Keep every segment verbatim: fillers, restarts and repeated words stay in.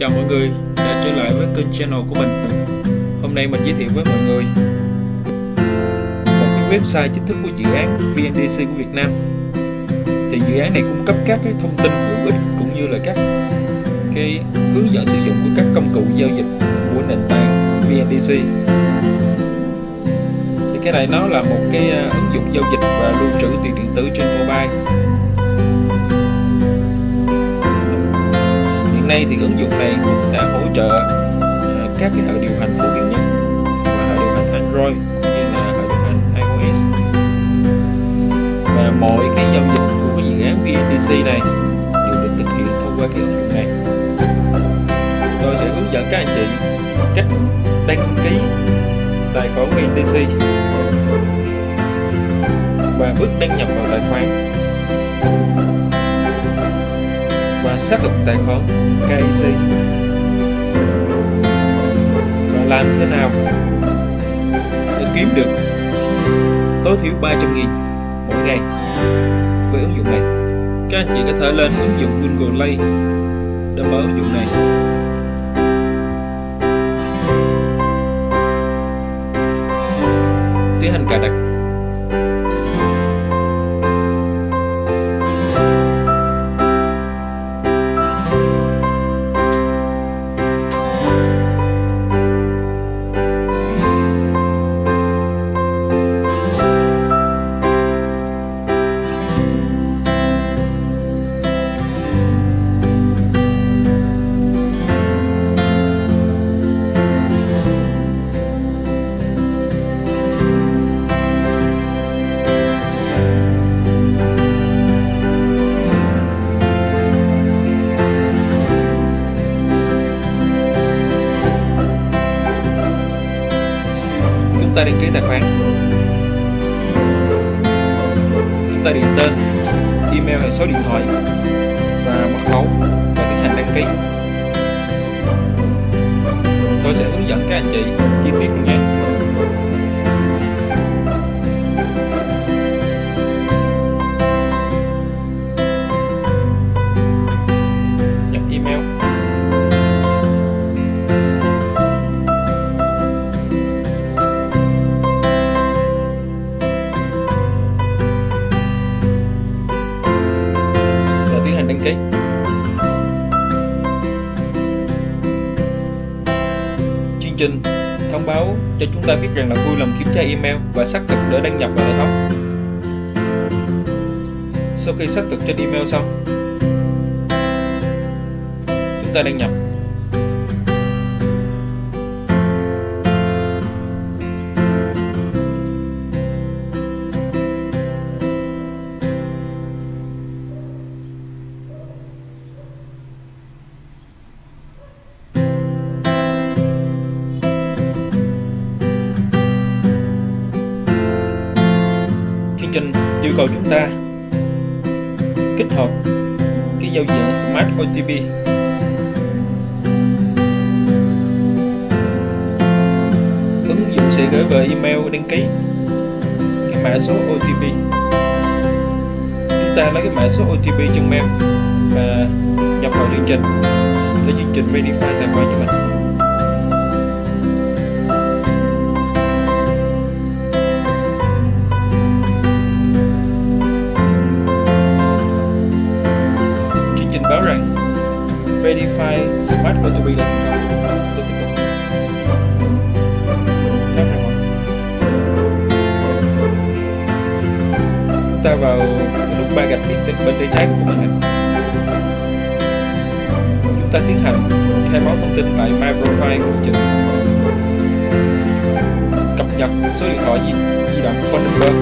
Chào mọi người đã trở lại với kênh channel của mình. Hôm nay mình giới thiệu với mọi người một cái website chính thức của dự án vê en đê xê của Việt Nam. Thì dự án này cung cấp các cái thông tin hữu ích cũng như là các cái hướng dẫn sử dụng của các công cụ giao dịch của nền tảng vê en đê xê. Thì cái này nó là một cái ứng dụng giao dịch và lưu trữ tiền điện tử trên mobile. Nay thì ứng dụng này cũng đã hỗ trợ uh, các cái hệ điều hành phổ biến nhất là hệ điều hành Android cũng như là hệ điều hành iOS, và mọi cái giao dịch của cái dự án vê en đê xê này đều được thực hiện thông qua cái ứng dụng này. Tôi sẽ hướng dẫn các anh chị cách đăng ký tài khoản vê en đê xê và bước đăng nhập vào tài khoản và xác thực tài khoản ca i xê và làm thế nào để kiếm được tối thiểu ba trăm nghìn mỗi ngày với ứng dụng này. Các anh chị có thể lên ứng dụng Google Play để mở ứng dụng này. Tiến hành cài đặt. Chúng ta đăng ký tài khoản, chúng ta điền tên, email và số điện thoại và mật khẩu và tiến hành đăng ký. Tôi sẽ hướng dẫn các anh chị chi tiết luôn nhé. Đăng ký. Chương trình thông báo cho chúng ta biết rằng là vui lòng kiểm tra email và xác thực để đăng nhập vào hệ thống. Sau khi xác thực trên email xong, chúng ta đăng nhập. Chương trình yêu cầu chúng ta kích hoạt cái giao diện Smart ô tê pê. Ứng dụng sẽ gửi về email đăng ký cái mã số ô tê pê. Chúng ta lấy cái mã số ô tê pê trong mail và nhập vào chương trình để chương trình verify tài khoản cho mình. Báo rằng verify Smart ô tê pê là tôi tiếp tục. Chúng ta vào nút ba gạch bên tay trái của màn hình. Chúng ta tiến hành khai báo thông tin tại My Profile của trình, cập nhật số điện thoại di, di động phone number,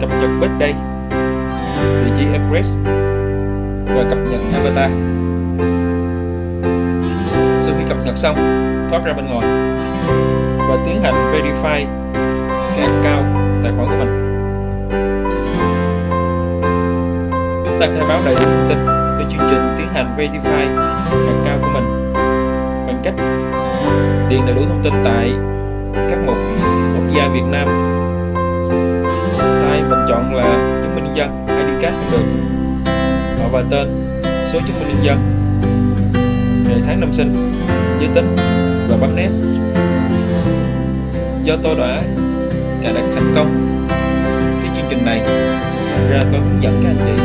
cập nhật birthday, địa chỉ address và cập nhật avatar. Sau khi cập nhật xong, thoát ra bên ngoài và tiến hành verify cái account tài khoản của mình. Chúng ta khai báo đầy đủ thông tin để chương trình tiến hành verify account của mình bằng cách điền đầy đủ thông tin tại các mục quốc gia Việt Nam. Style mình chọn là chứng minh nhân dân, i đê card cũng được, và tên, số chứng minh nhân dân, ngày tháng năm sinh, giới tính và bấm next. Do tôi đã cài đặt thành công cái chương trình này, thành ra tôi hướng dẫn các anh chị.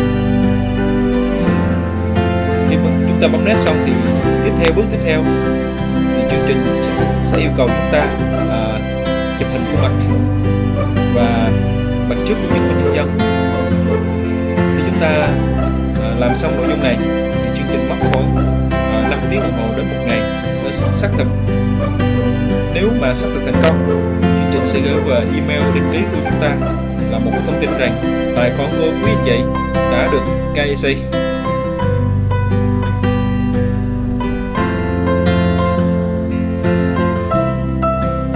Khi chúng ta bấm next xong thì tiếp theo bước tiếp theo thì chương trình sẽ yêu cầu chúng ta à, chụp hình khuôn mặt và mặt trước của chứng minh nhân dân. Khi chúng ta làm xong nội dung này thì chương trình mất khoảng năm tiếng đồng hồ đến một ngày để xác thực. Nếu mà xác thực thành công, chương trình sẽ gửi về email đăng ký của chúng ta là một thông tin rằng tài khoản của quý anh chị đã được K Y C.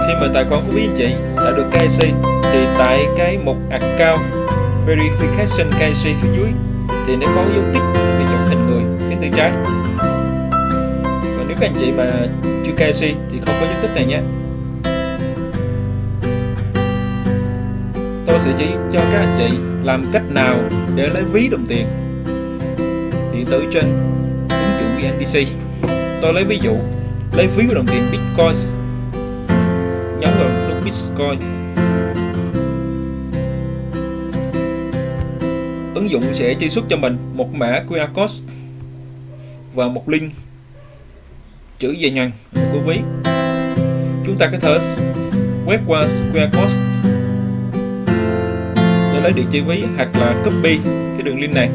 Khi mà tài khoản của quý anh chị đã được K Y C thì tại cái mục account verification K Y C phía dưới thì nó có dấu tích để chọn thành người bên tay trái. Và nếu các anh chị mà chưa K Y C thì không có dấu tích này nhé. Tôi sẽ chỉ cho các anh chị làm cách nào để lấy ví đồng tiền điện tử trên ứng dụng V N D C. Tôi lấy ví dụ lấy ví của đồng tiền Bitcoin, nhấn vào nút Bitcoin. Ứng dụng sẽ truy xuất cho mình một mã Q R code và một link chữ về nhằn của ví. Chúng ta có thể quét qua Q R code để lấy địa chỉ ví, hoặc là copy cái đường link này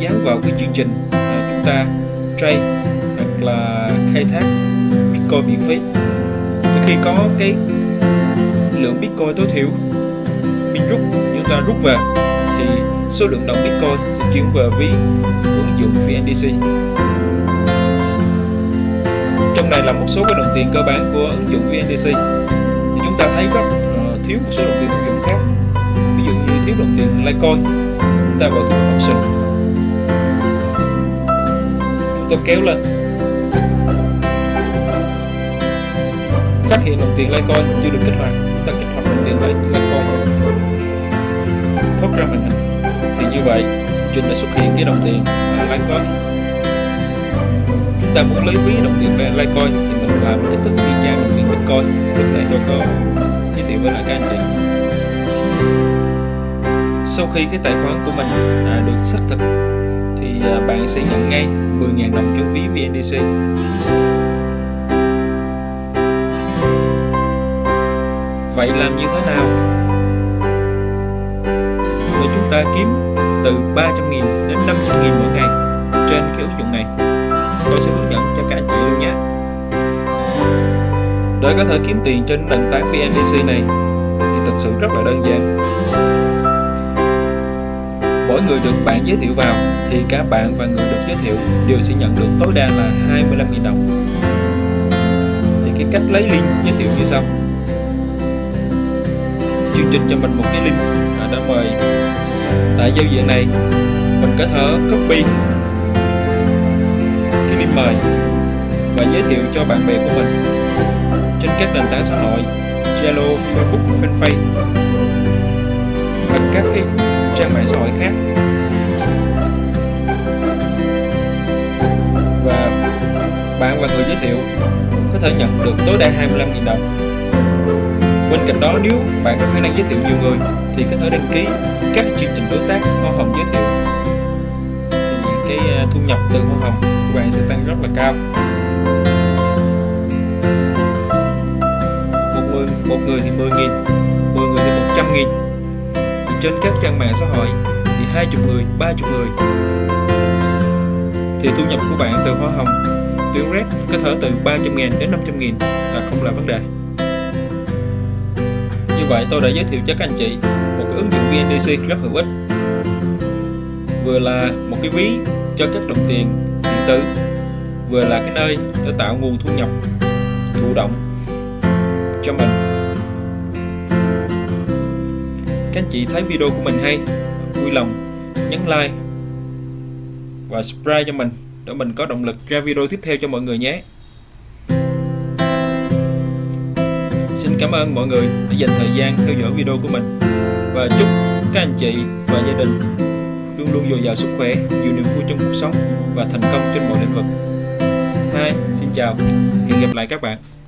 dán vào cái chương trình chúng ta trade hoặc là khai thác Bitcoin miễn phí. Khi có cái lượng Bitcoin tối thiểu mình rút, chúng ta rút về thì số lượng đồng Bitcoin sẽ chuyển về ví ứng dụng V N D C. Trong này là một số cái đồng tiền cơ bản của ứng dụng V N D C. Thì chúng ta thấy rất uh, thiếu một số đồng tiền ứng dụng khác. Ví dụ như thiếu đồng tiền Litecoin, chúng ta vào phần option, chúng ta kéo lên, phát hiện đồng tiền Litecoin chưa được kích hoạt, chúng ta kích hoạt đồng tiền Litecoin. Thoát ra màn hình thì như vậy chúng ta xuất hiện cái đồng tiền Litecoin. Chúng ta muốn lấy ví đồng tiền Litecoin thì mình làm cái tích video đồng tiền Bitcoin, lúc này tôi có giới thiệu với lại các anh chị. Sau khi cái tài khoản của mình à, được xác thực thì à, bạn sẽ nhận ngay mười nghìn đồng cho phí V N D C. Vậy làm như thế nào? Chúng ta kiếm từ ba trăm nghìn đến năm trăm nghìn mỗi ngày trên cái ứng dụng này. Tôi sẽ hướng dẫn cho các anh chị luôn nha. Để có thể kiếm tiền trên nền tảng V N D C này thì thực sự rất là đơn giản. Mỗi người được bạn giới thiệu vào thì cả bạn và người được giới thiệu đều sẽ nhận được tối đa là hai mươi lăm nghìn đồng. Thì cái cách lấy link giới thiệu như sau. Chương trình cho mình một cái link đã mời. Tại giao diện này mình có thể copy cái link mời và giới thiệu cho bạn bè của mình trên các nền tảng xã hội Zalo, Facebook, Fanpage và các cái trang mạng xã hội khác. Và bạn và người giới thiệu có thể nhận được tối đa hai mươi lăm nghìn đồng. Bên cạnh đó, nếu bạn có khả năng giới thiệu nhiều người thì có thể đăng ký các chương trình đối tác hoa hồng giới thiệu thì cái thu nhập từ hoa hồng của bạn sẽ tăng rất là cao. Một người, một người thì mười nghìn, mười người thì một trăm nghìn. Thì trên các trang mạng xã hội thì hai mươi người, ba mươi người thì thu nhập của bạn từ hoa hồng tuyến rep có thể từ ba trăm nghìn đến năm trăm nghìn là không là vấn đề. Như vậy tôi đã giới thiệu cho các anh chị một cái ứng dụng V N D C rất hữu ích, vừa là một cái ví cho các đồng tiền điện tử, vừa là cái nơi để tạo nguồn thu nhập thụ động cho mình. Các anh chị thấy video của mình hay, vui lòng nhấn like và subscribe cho mình để mình có động lực ra video tiếp theo cho mọi người nhé. Xin cảm ơn mọi người đã dành thời gian theo dõi video của mình và chúc các anh chị và gia đình luôn luôn dồi dào sức khỏe, nhiều niềm vui trong cuộc sống và thành công trên mọi lĩnh vực. hai. Xin chào, hẹn gặp lại các bạn.